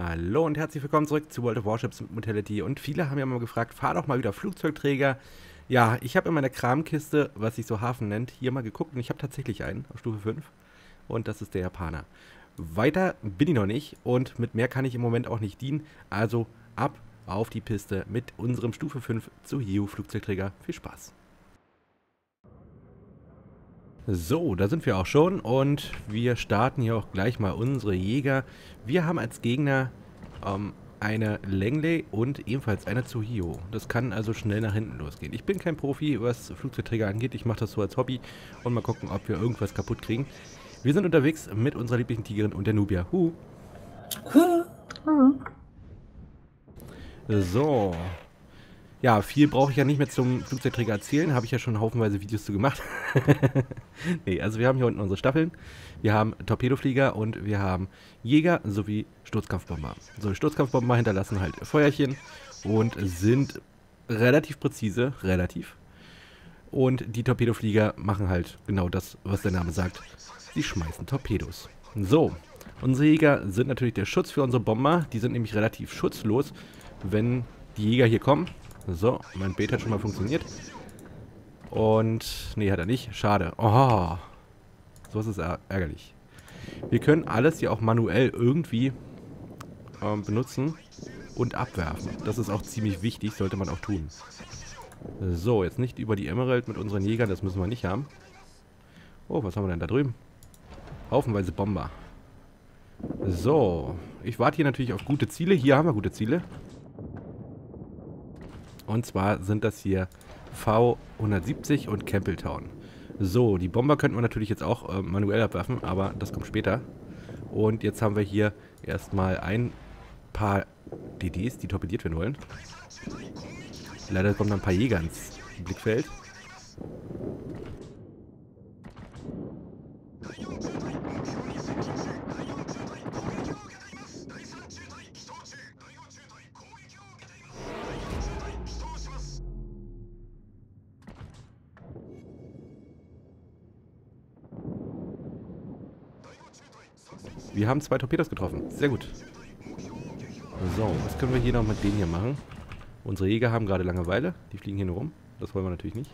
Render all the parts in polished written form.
Hallo und herzlich willkommen zurück zu World of Warships mit Mootality. Und viele haben ja mal gefragt, fahr doch mal wieder Flugzeugträger. Ja, ich habe in meiner Kramkiste, was sich so Hafen nennt, hier mal geguckt und ich habe tatsächlich einen auf Stufe 5. Und das ist der Japaner. Weiter bin ich noch nicht und mit mehr kann ich im Moment auch nicht dienen. Also ab auf die Piste mit unserem Stufe 5 Zuiho Flugzeugträger. Viel Spaß! So, da sind wir auch schon und wir starten hier auch gleich mal unsere Jäger. Wir haben als Gegner eine Langley und ebenfalls eine Zuiho. Das kann also schnell nach hinten losgehen. Ich bin kein Profi, was Flugzeugträger angeht. Ich mache das so als Hobby und mal gucken, ob wir irgendwas kaputt kriegen. Wir sind unterwegs mit unserer lieblichen Tigerin und der Nubia. Huh. So. Ja, viel brauche ich ja nicht mehr zum Flugzeugträger erzählen. Habe ich ja schon haufenweise Videos zu gemacht. Nee, also wir haben hier unten unsere Staffeln. Wir haben Torpedoflieger und wir haben Jäger sowie Sturzkampfbomber. So, die Sturzkampfbomber hinterlassen halt Feuerchen und sind relativ präzise. Relativ. Und die Torpedoflieger machen halt genau das, was der Name sagt. Sie schmeißen Torpedos. So, unsere Jäger sind natürlich der Schutz für unsere Bomber. Die sind nämlich relativ schutzlos, wenn die Jäger hier kommen. So, mein Bait hat schon mal funktioniert. Und, nee, hat er nicht. Schade. Oh, so ist es ärgerlich. Wir können alles hier auch manuell irgendwie benutzen und abwerfen. Das ist auch ziemlich wichtig, sollte man auch tun. So, jetzt nicht über die Emerald mit unseren Jägern, das müssen wir nicht haben. Oh, was haben wir denn da drüben? Haufenweise Bomber. So, ich warte hier natürlich auf gute Ziele. Hier haben wir gute Ziele. Und zwar sind das hier V-170 und Campbeltown. So, die Bomber könnten wir natürlich jetzt auch manuell abwerfen, aber das kommt später. Und jetzt haben wir hier erstmal ein paar DDs, die torpediert werden wollen. Leider kommen dann ein paar Jäger ins Blickfeld. Wir haben zwei Torpedos getroffen. Sehr gut. So, was können wir hier noch mit denen hier machen? Unsere Jäger haben gerade Langeweile. Die fliegen hier nur rum. Das wollen wir natürlich nicht.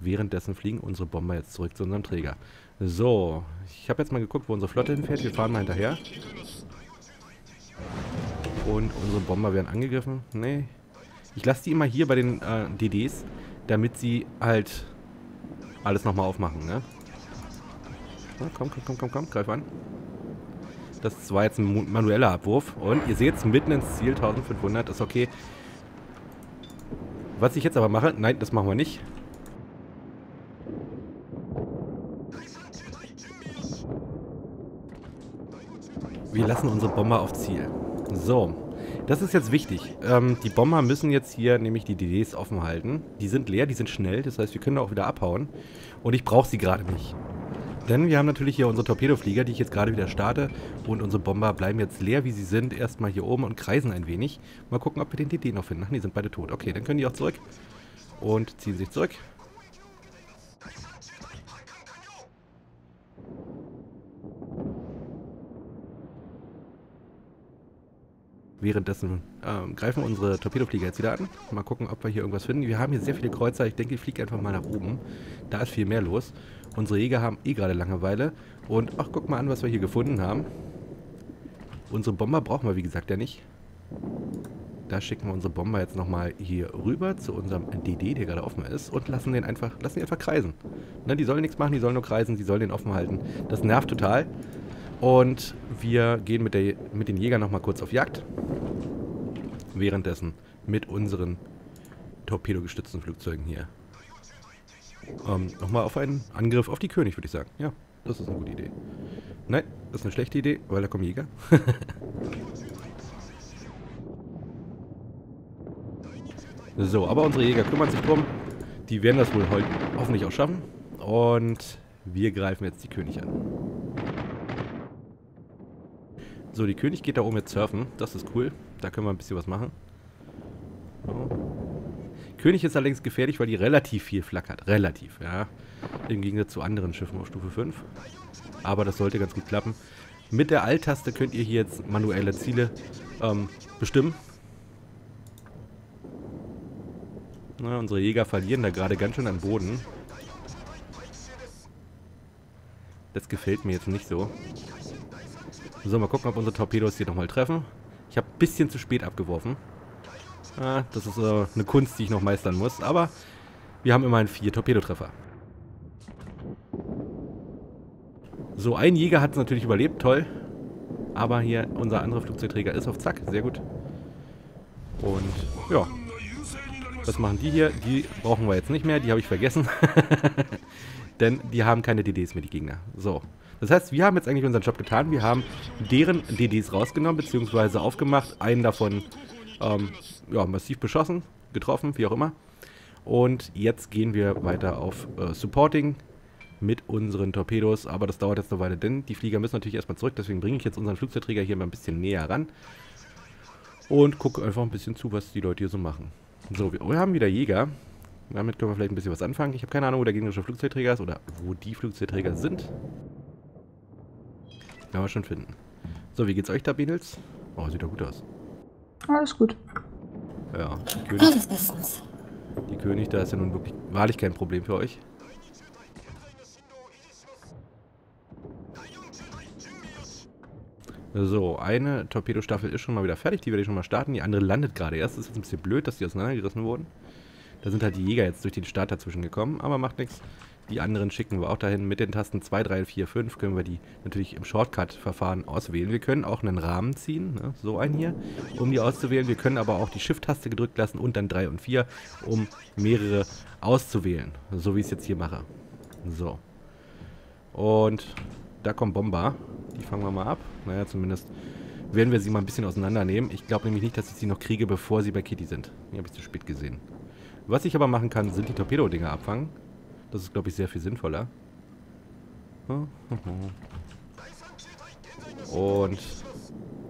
Währenddessen fliegen unsere Bomber jetzt zurück zu unserem Träger. So, ich habe jetzt mal geguckt, wo unsere Flotte hinfährt. Wir fahren mal hinterher. Und unsere Bomber werden angegriffen. Nee. Ich lasse die immer hier bei den DDs, damit sie halt alles nochmal aufmachen, ne? Na, komm, greif an. Das war jetzt ein manueller Abwurf. Und ihr seht es mitten ins Ziel, 1500, ist okay. Was ich jetzt aber mache, nein, das machen wir nicht. Wir lassen unsere Bomber auf Ziel. So, das ist jetzt wichtig. Die Bomber müssen jetzt hier nämlich die DDs offen halten. Die sind leer, die sind schnell, das heißt, wir können auch wieder abhauen. Und ich brauche sie gerade nicht. Denn wir haben natürlich hier unsere Torpedoflieger, die ich jetzt gerade wieder starte. Und unsere Bomber bleiben jetzt leer, wie sie sind. Erstmal hier oben und kreisen ein wenig. Mal gucken, ob wir den DD noch finden. Ach, die sind beide tot. Okay, dann können die auch zurück. Und ziehen sich zurück. Währenddessen greifen unsere Torpedoflieger jetzt wieder an. Mal gucken, ob wir hier irgendwas finden. Wir haben hier sehr viele Kreuzer. Ich denke, ich fliege einfach mal nach oben. Da ist viel mehr los. Unsere Jäger haben eh gerade Langeweile. Und ach, guck mal an, was wir hier gefunden haben. Unsere Bomber brauchen wir, wie gesagt, ja nicht. Da schicken wir unsere Bomber jetzt nochmal hier rüber zu unserem DD, der gerade offen ist. Und lassen den einfach kreisen. Ne, die sollen nichts machen, die sollen nur kreisen, die sollen den offen halten. Das nervt total. Und wir gehen mit den Jägern nochmal kurz auf Jagd. Währenddessen mit unseren torpedogestützten Flugzeugen hier. Nochmal auf einen Angriff auf die König, würde ich sagen. Ja, das ist eine gute Idee. Nein, das ist eine schlechte Idee, weil da kommen Jäger. So, aber unsere Jäger kümmern sich drum. Die werden das wohl heute hoffentlich auch schaffen. Und wir greifen jetzt die König an. So, die König geht da oben jetzt surfen. Das ist cool. Da können wir ein bisschen was machen. So. König ist allerdings gefährlich, weil die relativ viel flackert. Relativ, ja. Im Gegensatz zu anderen Schiffen auf Stufe 5. Aber das sollte ganz gut klappen. Mit der Alt-Taste könnt ihr hier jetzt manuelle Ziele bestimmen. Na, unsere Jäger verlieren da gerade ganz schön an Boden. Das gefällt mir jetzt nicht so. So, mal gucken, ob unsere Torpedos hier nochmal treffen. Ich habe ein bisschen zu spät abgeworfen. Ah, das ist eine Kunst, die ich noch meistern muss. Aber wir haben immerhin 4 Torpedotreffer. So, ein Jäger hat es natürlich überlebt, toll. Aber hier, unser anderer Flugzeugträger ist auf Zack, sehr gut. Und, ja. Was machen die hier? Die brauchen wir jetzt nicht mehr, die habe ich vergessen. Denn die haben keine DDs mehr, die Gegner. So, das heißt, wir haben jetzt eigentlich unseren Job getan. Wir haben deren DDs rausgenommen, beziehungsweise aufgemacht. Einen davon, ja, massiv beschossen, getroffen, wie auch immer. Und jetzt gehen wir weiter auf Supporting mit unseren Torpedos, aber das dauert jetzt eine Weile, denn die Flieger müssen natürlich erstmal zurück, deswegen bringe ich jetzt unseren Flugzeugträger hier mal ein bisschen näher ran und gucke einfach ein bisschen zu, was die Leute hier so machen. So, wir haben wieder Jäger, damit können wir vielleicht ein bisschen was anfangen. Ich habe keine Ahnung, wo der gegnerische Flugzeugträger ist oder wo die Flugzeugträger sind. Kann man schon finden. So, wie geht's euch da, Benels? Oh, sieht doch gut aus. Alles gut. Ja, die König, da ist ja nun wirklich wahrlich kein Problem für euch. So, eine Torpedostaffel ist schon mal wieder fertig, die werde ich schon mal starten. Die andere landet gerade erst. Das ist jetzt ein bisschen blöd, dass die auseinandergerissen wurden. Da sind halt die Jäger jetzt durch den Start dazwischen gekommen, aber macht nichts. Die anderen schicken wir auch dahin. Mit den Tasten 2, 3, 4, 5 können wir die natürlich im Shortcut-Verfahren auswählen. Wir können auch einen Rahmen ziehen, ne? So einen hier, um die auszuwählen. Wir können aber auch die Shift-Taste gedrückt lassen und dann 3 und 4, um mehrere auszuwählen. So wie ich es jetzt hier mache. So. Und da kommt Bomber. Die fangen wir mal ab. Naja, zumindest werden wir sie mal ein bisschen auseinandernehmen. Ich glaube nämlich nicht, dass ich sie noch kriege, bevor sie bei Kitty sind. Die habe ich zu spät gesehen. Was ich aber machen kann, sind die Torpedodinger abfangen. Das ist, glaube ich, sehr viel sinnvoller. Und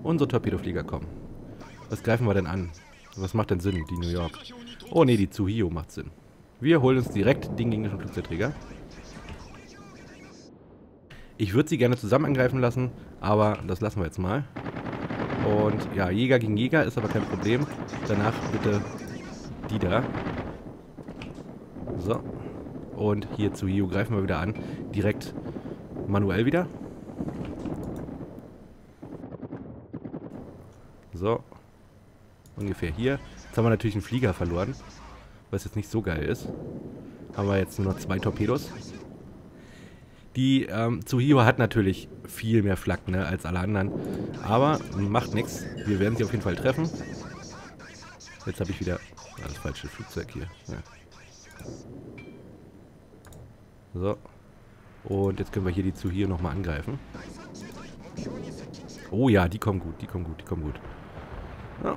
unsere Torpedoflieger kommen. Was greifen wir denn an? Was macht denn Sinn, die New York? Oh ne, die Zuiho macht Sinn. Wir holen uns direkt den gegnerischen Flugzeugträger. Ich würde sie gerne zusammen angreifen lassen, aber das lassen wir jetzt mal. Und ja, Jäger gegen Jäger ist aber kein Problem. Danach bitte die da. So. Und hier zu Hio greifen wir wieder an. Direkt manuell wieder. So. Ungefähr hier. Jetzt haben wir natürlich einen Flieger verloren. Was jetzt nicht so geil ist. Haben wir jetzt nur noch 2 Torpedos. Die Zuiho hat natürlich viel mehr Flak, ne, als alle anderen. Aber macht nichts. Wir werden sie auf jeden Fall treffen. Jetzt habe ich wieder das falsche Flugzeug hier. Ja. So. Und jetzt können wir hier die Zuiho nochmal angreifen. Oh ja, die kommen gut, die kommen gut, die kommen gut. Ja.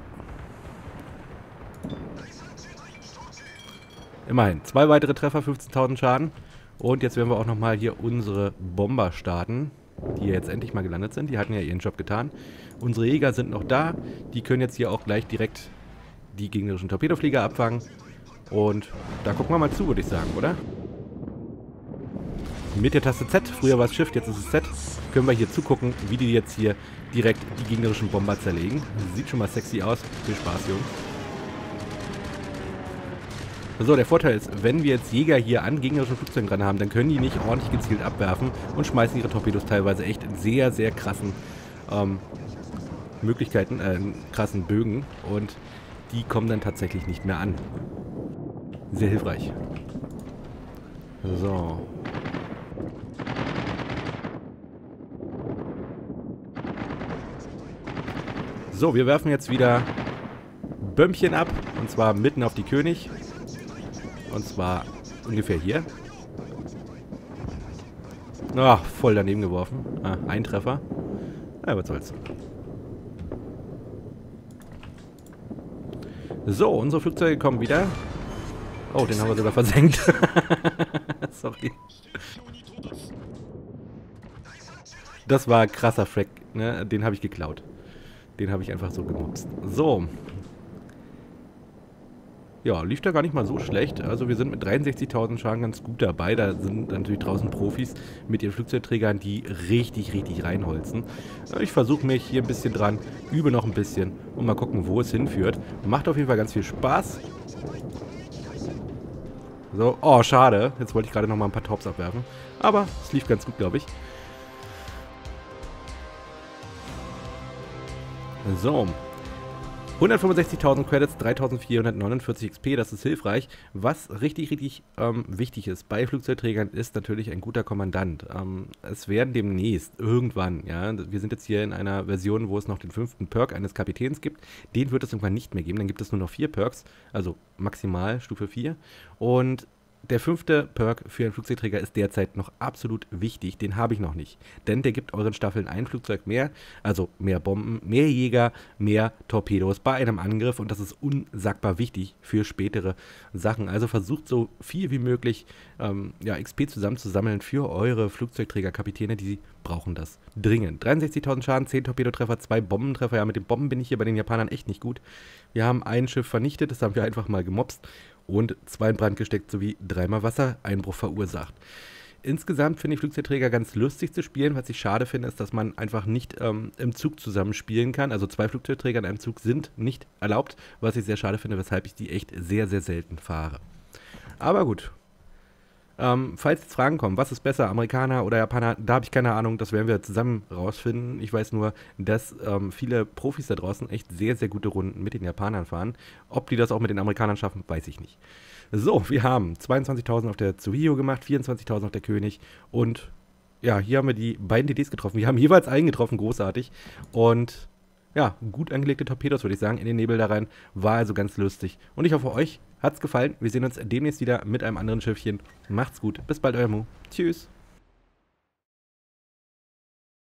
Immerhin, 2 weitere Treffer, 15.000 Schaden. Und jetzt werden wir auch nochmal hier unsere Bomber starten, die ja jetzt endlich mal gelandet sind. Die hatten ja ihren Job getan. Unsere Jäger sind noch da. Die können jetzt hier auch gleich direkt die gegnerischen Torpedoflieger abfangen. Und da gucken wir mal zu, würde ich sagen, oder? Mit der Taste Z, früher war es Shift, jetzt ist es Z, können wir hier zugucken, wie die jetzt hier direkt die gegnerischen Bomber zerlegen. Sieht schon mal sexy aus. Viel Spaß, Jungs. So, der Vorteil ist, wenn wir jetzt Jäger hier an gegnerischen Flugzeugen dran haben, dann können die nicht ordentlich gezielt abwerfen und schmeißen ihre Torpedos teilweise echt in sehr, sehr krassen Möglichkeiten, krassen Bögen, und die kommen dann tatsächlich nicht mehr an. Sehr hilfreich. So. So, wir werfen jetzt wieder Bömmchen ab, und zwar mitten auf die König. Und zwar ungefähr hier. Ach, voll daneben geworfen. Ah, ein Treffer. Na, was soll's. So, unsere Flugzeuge kommen wieder. Oh, den haben wir sogar versenkt. Sorry. Das war krasser Frack, ne? Den habe ich geklaut. Den habe ich einfach so gemobst. So. Ja, lief da gar nicht mal so schlecht. Also wir sind mit 63.000 Schaden ganz gut dabei. Da sind natürlich draußen Profis mit ihren Flugzeugträgern, die richtig reinholzen. Ich versuche mich hier ein bisschen dran, übe noch ein bisschen und mal gucken, wo es hinführt. Macht auf jeden Fall ganz viel Spaß. So, oh, schade. Jetzt wollte ich gerade noch mal ein paar Taubs abwerfen. Aber es lief ganz gut, glaube ich. So. 165.000 Credits, 3.449 XP, das ist hilfreich. Was richtig wichtig ist bei Flugzeugträgern, ist natürlich ein guter Kommandant. Es werden demnächst, irgendwann, ja, wir sind jetzt hier in einer Version, wo es noch den 5. Perk eines Kapitäns gibt. Den wird es irgendwann nicht mehr geben, dann gibt es nur noch 4 Perks, also maximal Stufe 4. Und der 5. Perk für einen Flugzeugträger ist derzeit noch absolut wichtig, den habe ich noch nicht. Denn der gibt euren Staffeln ein Flugzeug mehr, also mehr Bomben, mehr Jäger, mehr Torpedos bei einem Angriff und das ist unsagbar wichtig für spätere Sachen. Also versucht so viel wie möglich ja, XP zusammenzusammeln für eure Flugzeugträger-Kapitäne, die brauchen das dringend. 63.000 Schaden, 10 Torpedotreffer, 2 Bombentreffer. Ja, mit den Bomben bin ich hier bei den Japanern echt nicht gut. Wir haben ein Schiff vernichtet, das haben wir einfach mal gemobst. Und 2 in Brand gesteckt, sowie 3-mal Wassereinbruch verursacht. Insgesamt finde ich Flugzeugträger ganz lustig zu spielen. Was ich schade finde, ist, dass man einfach nicht im Zug zusammen spielen kann. Also 2 Flugzeugträger in einem Zug sind nicht erlaubt, was ich sehr schade finde, weshalb ich die echt sehr selten fahre. Aber gut. Falls jetzt Fragen kommen, was ist besser, Amerikaner oder Japaner, da habe ich keine Ahnung, das werden wir zusammen rausfinden. Ich weiß nur, dass viele Profis da draußen echt sehr gute Runden mit den Japanern fahren. Ob die das auch mit den Amerikanern schaffen, weiß ich nicht. So, wir haben 22.000 auf der Zuiho gemacht, 24.000 auf der König und ja, hier haben wir die beiden DDs getroffen. Wir haben jeweils einen getroffen, großartig. Und ja, gut angelegte Torpedos, würde ich sagen, in den Nebel da rein. War also ganz lustig. Und ich hoffe, euch hat's gefallen. Wir sehen uns demnächst wieder mit einem anderen Schiffchen. Macht's gut. Bis bald, euer Mo. Tschüss.